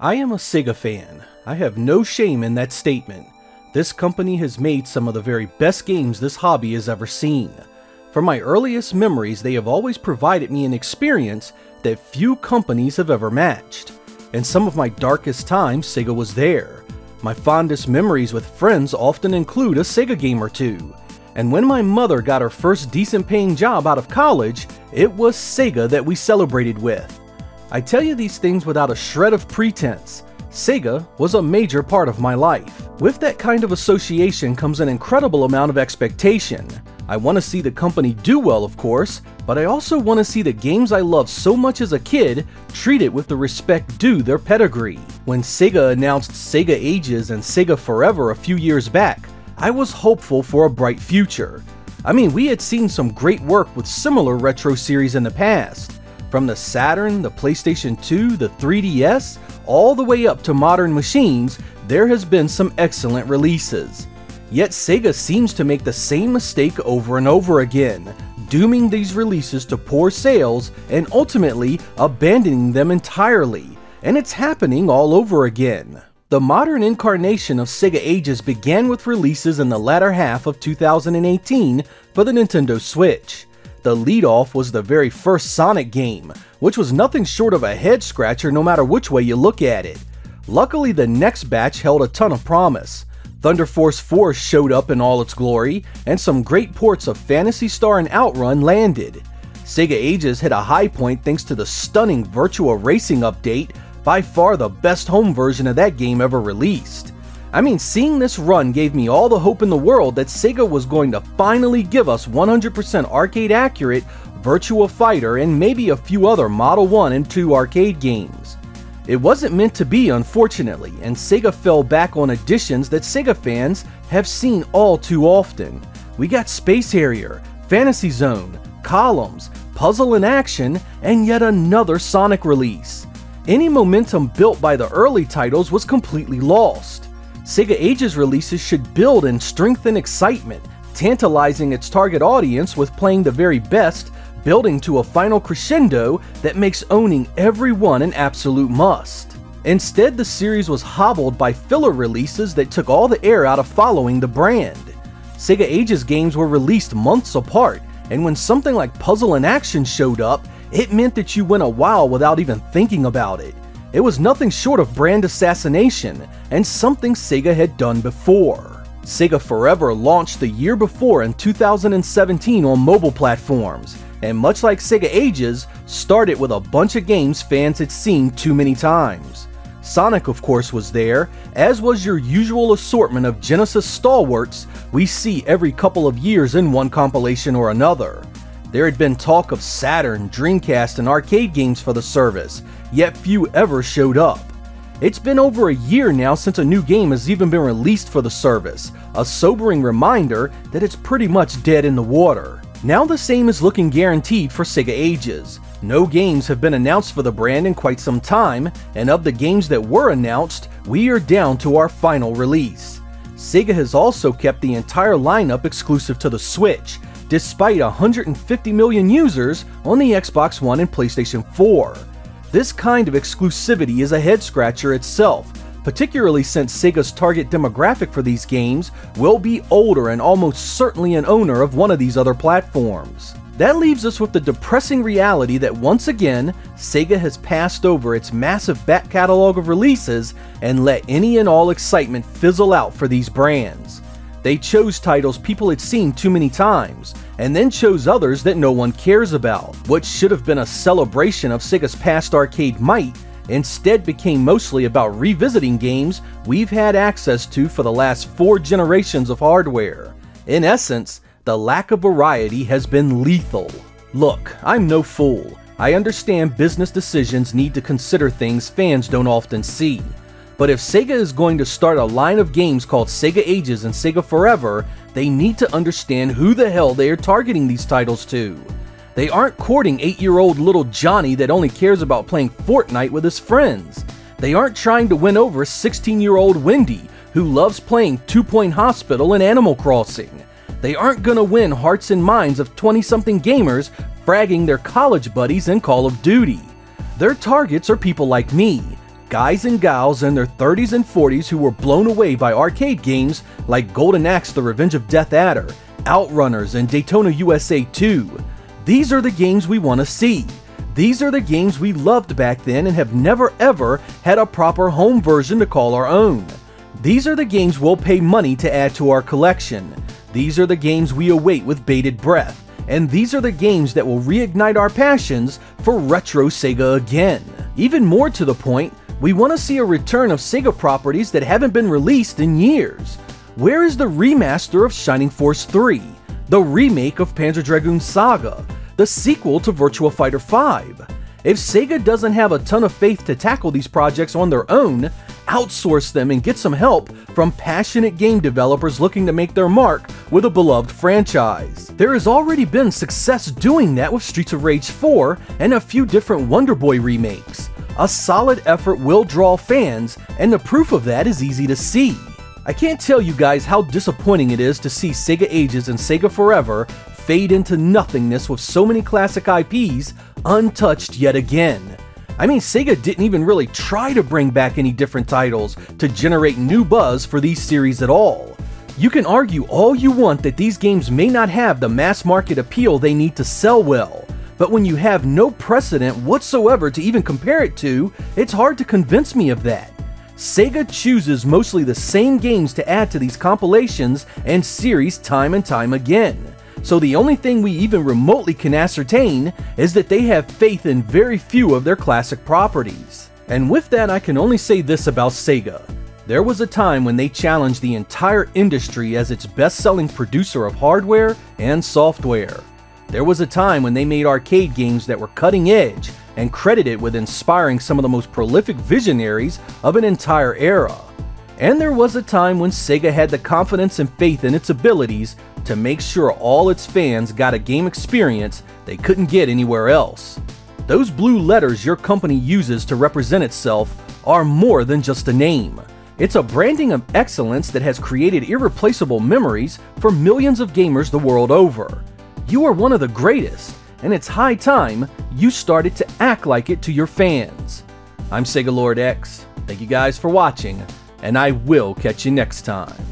I am a Sega fan. I have no shame in that statement. This company has made some of the very best games this hobby has ever seen. From my earliest memories, they have always provided me an experience that few companies have ever matched. In some of my darkest times, Sega was there. My fondest memories with friends often include a Sega game or two. And when my mother got her first decent paying job out of college, it was Sega that we celebrated with. I tell you these things without a shred of pretense. Sega was a major part of my life. With that kind of association comes an incredible amount of expectation. I want to see the company do well, of course, but I also want to see the games I loved so much as a kid treated with the respect due their pedigree. When Sega announced Sega Ages and Sega Forever a few years back, I was hopeful for a bright future. I mean, we had seen some great work with similar retro series in the past. From the Saturn, the PlayStation 2, the 3DS, all the way up to modern machines, there has been some excellent releases. Yet Sega seems to make the same mistake over and over again, dooming these releases to poor sales and ultimately abandoning them entirely. And it's happening all over again. The modern incarnation of Sega Ages began with releases in the latter half of 2018 for the Nintendo Switch. The lead-off was the very first Sonic game, which was nothing short of a head-scratcher no matter which way you look at it. Luckily, the next batch held a ton of promise. Thunder Force 4 showed up in all its glory, and some great ports of Phantasy Star and OutRun landed. Sega Ages hit a high point thanks to the stunning Virtua Racing update, by far the best home version of that game ever released. I mean, seeing this run gave me all the hope in the world that Sega was going to finally give us 100% arcade accurate Virtua Fighter and maybe a few other Model 1 and 2 arcade games. It wasn't meant to be, unfortunately, and Sega fell back on additions that Sega fans have seen all too often. We got Space Harrier, Fantasy Zone, Columns, Puzzle in Action, and yet another Sonic release. Any momentum built by the early titles was completely lost. Sega Ages releases should build and strengthen excitement, tantalizing its target audience with playing the very best, building to a final crescendo that makes owning every one an absolute must. Instead, the series was hobbled by filler releases that took all the air out of following the brand. Sega Ages games were released months apart, and when something like Puzzle in Action showed up, it meant that you went a while without even thinking about it. It was nothing short of brand assassination, and something Sega had done before. Sega Forever launched the year before in 2017 on mobile platforms, and much like Sega Ages, started with a bunch of games fans had seen too many times. Sonic, of course, was there, as was your usual assortment of Genesis stalwarts we see every couple of years in one compilation or another. There had been talk of Saturn, Dreamcast, and arcade games for the service, yet few ever showed up. It's been over a year now since a new game has even been released for the service, a sobering reminder that it's pretty much dead in the water. Now the same is looking guaranteed for Sega Ages. No games have been announced for the brand in quite some time, and of the games that were announced, we are down to our final release. Sega has also kept the entire lineup exclusive to the Switch, despite 150 million users on the Xbox One and PlayStation 4. This kind of exclusivity is a head-scratcher itself, particularly since Sega's target demographic for these games will be older and almost certainly an owner of one of these other platforms. That leaves us with the depressing reality that once again, Sega has passed over its massive back catalog of releases and let any and all excitement fizzle out for these brands. They chose titles people had seen too many times, and then chose others that no one cares about. What should have been a celebration of Sega's past arcade might instead became mostly about revisiting games we've had access to for the last 4 generations of hardware. In essence, the lack of variety has been lethal. Look, I'm no fool. I understand business decisions need to consider things fans don't often see. But if Sega is going to start a line of games called Sega Ages and Sega Forever, they need to understand who the hell they are targeting these titles to. They aren't courting 8-year-old little Johnny that only cares about playing Fortnite with his friends. They aren't trying to win over 16-year-old Wendy, who loves playing 2 Point Hospital and Animal Crossing. They aren't gonna win hearts and minds of 20-something gamers fragging their college buddies in Call of Duty. Their targets are people like me. guys and gals in their 30s and 40s who were blown away by arcade games like Golden Axe, The Revenge of Death Adder, Outrunners, and Daytona USA 2. These are the games we want to see. These are the games we loved back then and have never ever had a proper home version to call our own. These are the games we'll pay money to add to our collection. These are the games we await with bated breath. And these are the games that will reignite our passions for retro Sega again. Even more to the point, we want to see a return of Sega properties that haven't been released in years. Where is the remaster of Shining Force 3, the remake of Panzer Dragoon Saga, the sequel to Virtua Fighter 5? If Sega doesn't have a ton of faith to tackle these projects on their own, outsource them and get some help from passionate game developers looking to make their mark with a beloved franchise. There has already been success doing that with Streets of Rage 4 and a few different Wonder Boy remakes. A solid effort will draw fans, and the proof of that is easy to see. I can't tell you guys how disappointing it is to see Sega Ages and Sega Forever fade into nothingness with so many classic IPs untouched yet again. I mean, Sega didn't even really try to bring back any different titles to generate new buzz for these series at all. You can argue all you want that these games may not have the mass market appeal they need to sell well, but when you have no precedent whatsoever to even compare it to, it's hard to convince me of that. Sega chooses mostly the same games to add to these compilations and series time and time again. So the only thing we even remotely can ascertain is that they have faith in very few of their classic properties. And with that, I can only say this about Sega. There was a time when they challenged the entire industry as its best-selling producer of hardware and software. There was a time when they made arcade games that were cutting edge and credited with inspiring some of the most prolific visionaries of an entire era. And there was a time when Sega had the confidence and faith in its abilities to make sure all its fans got a game experience they couldn't get anywhere else. Those blue letters your company uses to represent itself are more than just a name. It's a branding of excellence that has created irreplaceable memories for millions of gamers the world over. You are one of the greatest, and it's high time you started to act like it to your fans. I'm Sega Lord X. Thank you guys for watching, and I will catch you next time.